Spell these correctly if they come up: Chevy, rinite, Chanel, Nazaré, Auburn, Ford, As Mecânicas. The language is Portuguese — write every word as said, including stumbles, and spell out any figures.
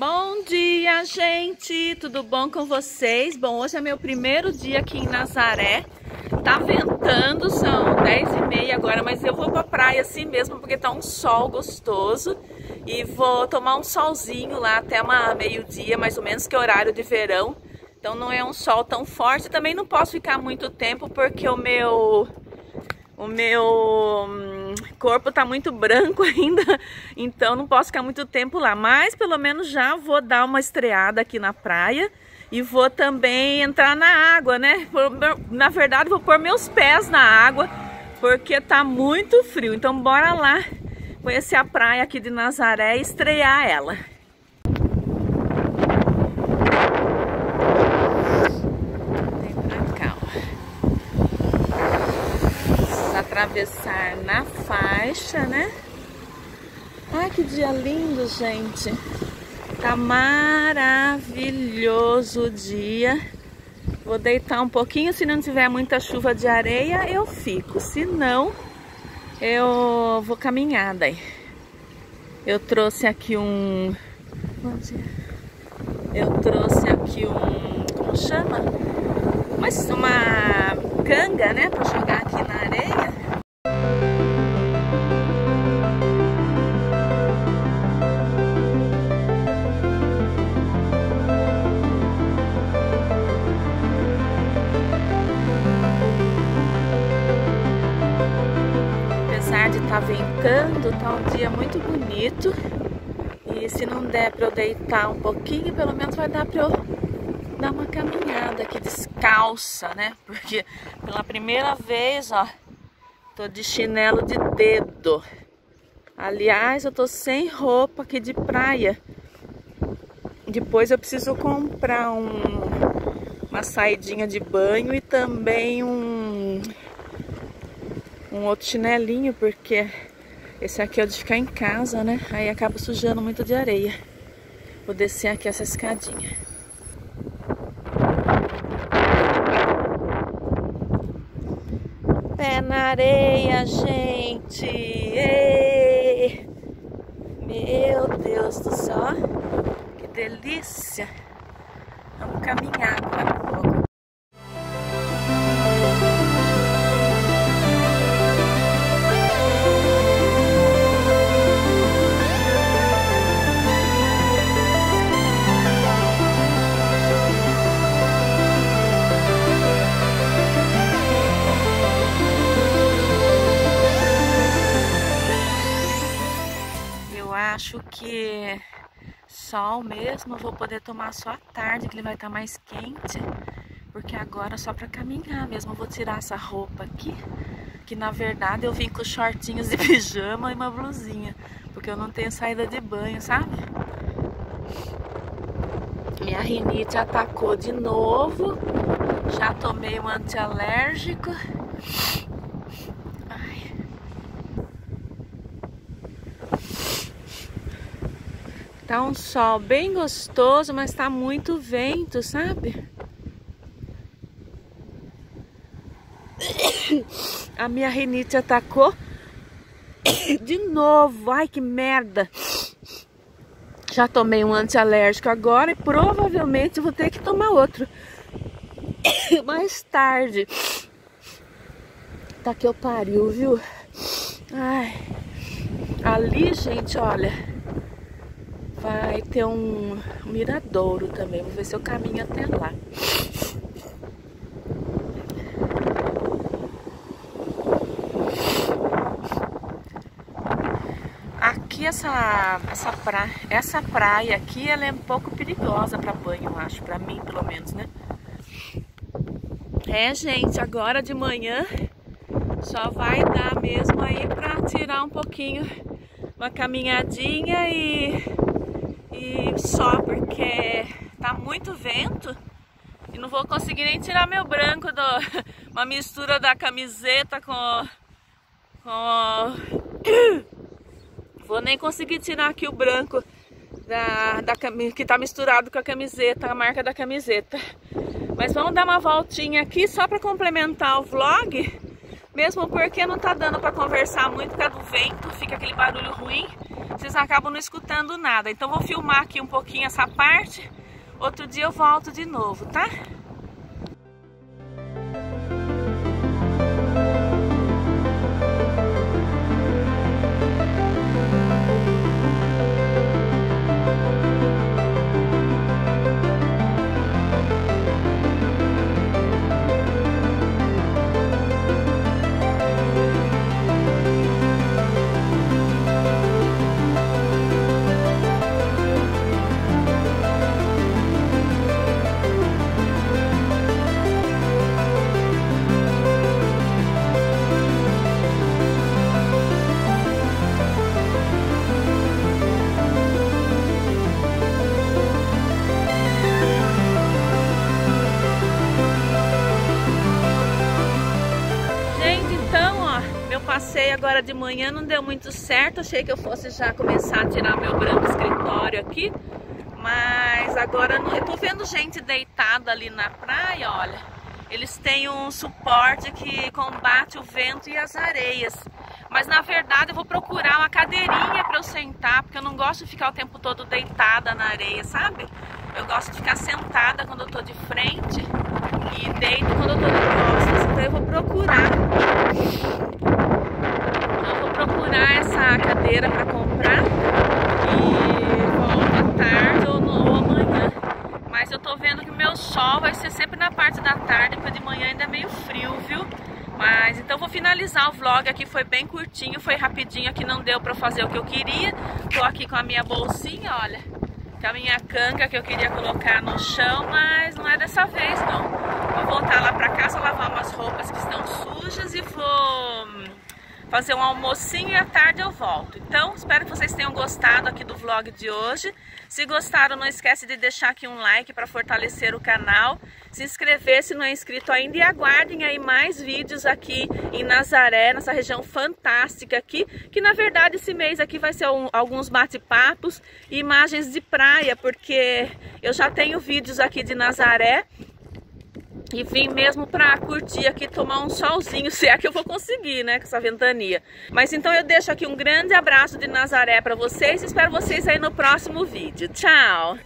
Bom dia, gente! Tudo bom com vocês? Bom, hoje é meu primeiro dia aqui em Nazaré. Tá ventando, são dez e meia agora, mas eu vou pra praia assim mesmo, porque tá um sol gostoso. E vou tomar um solzinho lá até uma meio-dia, mais ou menos, que é horário de verão. Então não é um sol tão forte. Também não posso ficar muito tempo, porque o meu... O meu... corpo tá muito branco ainda, então não posso ficar muito tempo lá, mas pelo menos já vou dar uma estreada aqui na praia e vou também entrar na água, né? Na verdade, vou pôr meus pés na água porque tá muito frio. Então bora lá conhecer a praia aqui de Nazaré e estrear ela. Atravessar na faixa, né? Ai, que dia lindo, gente! Tá maravilhoso o dia. Vou deitar um pouquinho. Se não tiver muita chuva de areia, eu fico. Se não, eu vou caminhar daí. Eu trouxe aqui um... Bom dia. Eu trouxe aqui um... Como chama? Mas uma canga, né? Pra jogar aqui na areia. Tá ventando, tá um dia muito bonito. E se não der pra eu deitar um pouquinho, pelo menos vai dar pra eu dar uma caminhada aqui descalça, né? Porque pela primeira vez, ó, tô de chinelo de dedo. Aliás, eu tô sem roupa aqui de praia. Depois eu preciso comprar um, uma saidinha de banho e também um... um outro chinelinho, porque esse aqui é o de ficar em casa, né? Aí acaba sujando muito de areia. Vou descer aqui essa escadinha. Pé na areia, gente! Ei! Meu Deus do céu! Que delícia! Vamos caminhar agora um pouco. Acho que sol mesmo eu vou poder tomar só à tarde, que ele vai estar mais quente, porque agora é só para caminhar mesmo. Eu vou tirar essa roupa aqui, que na verdade eu vim com shortinhos de pijama e uma blusinha, porque eu não tenho saída de banho, sabe? Minha rinite atacou de novo, já tomei um antialérgico. Tá um sol bem gostoso, mas tá muito vento, sabe? A minha rinite atacou de novo. Ai, que merda! Já tomei um antialérgico agora e provavelmente vou ter que tomar outro mais tarde. Tá que eu pariu, viu? Ai. Ali, gente, olha... vai ter um miradouro também. Vou ver se eu caminho até lá. Aqui essa, essa, pra, essa praia aqui, ela é um pouco perigosa para banho, eu acho. Para mim, pelo menos, né? É, gente, agora de manhã só vai dar mesmo aí para tirar um pouquinho, uma caminhadinha e... E só, porque tá muito vento e não vou conseguir nem tirar meu branco do... uma mistura da camiseta com... com... Vou nem conseguir tirar aqui o branco da, da que tá misturado com a camiseta, a marca da camiseta. Mas vamos dar uma voltinha aqui só pra complementar o vlog, mesmo porque não tá dando pra conversar muito por causa do vento, fica aquele barulho ruim. vocês acabam não escutando nada. Então vou filmar aqui um pouquinho essa parte, outro dia eu volto de novo, tá? Passei agora de manhã, não deu muito certo, achei que eu fosse já começar a tirar meu branco escritório aqui, mas agora não... eu tô vendo gente deitada ali na praia, olha, eles têm um suporte que combate o vento e as areias, mas na verdade eu vou procurar uma cadeirinha para eu sentar, porque eu não gosto de ficar o tempo todo deitada na areia, sabe? Eu gosto de ficar sentada quando eu tô de frente e deito quando eu tô de costas, então eu vou procurar... procurar essa cadeira para comprar e volto à tarde ou, no, ou amanhã. Mas eu tô vendo que o meu sol vai ser sempre na parte da tarde, porque de manhã ainda é meio frio, viu? Mas então vou finalizar o vlog aqui, foi bem curtinho, foi rapidinho, aqui não deu para fazer o que eu queria. Tô aqui com a minha bolsinha, olha, com a minha canga que eu queria colocar no chão, mas não é dessa vez não. Vou voltar lá para casa, lavar umas roupas que estão sujas e vou... fazer um almocinho e à tarde eu volto. Então, espero que vocês tenham gostado aqui do vlog de hoje. Se gostaram, não esquece de deixar aqui um like para fortalecer o canal. Se inscrever se não é inscrito ainda. E aguardem aí mais vídeos aqui em Nazaré, nessa região fantástica aqui. Que na verdade esse mês aqui vai ser um, alguns bate-papos e imagens de praia. Porque eu já tenho vídeos aqui de Nazaré. E vim mesmo pra curtir aqui, tomar um solzinho, se é que eu vou conseguir, né, com essa ventania. Mas então eu deixo aqui um grande abraço de Nazaré pra vocês e espero vocês aí no próximo vídeo. Tchau!